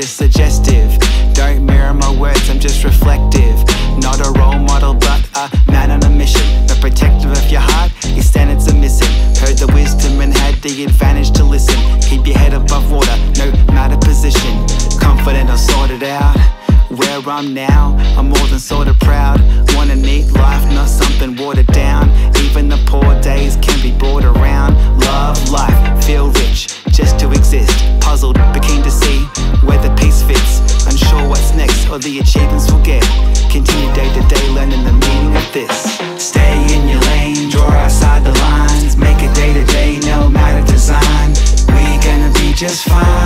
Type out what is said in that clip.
just suggestive. Don't mirror my words, I'm just reflective. Not a role model, but a man on a mission. The protector of your heart, your standards are missing. Heard the wisdom and had the advantage to listen. Keep your head above water, no matter position. Confident or sorted out, where I'm now, I'm more than sorta proud. Want a neat life, not something watered down. Even the poor days can be brought around. Love life, feel rich, just to exist. Puzzled, but keen to see where the piece fits. Unsure what's next or the achievements we'll get. Continue day to day, learning the meaning of this. Stay in your lane, draw outside the lines. Make it day to day, no matter design. We're gonna be just fine.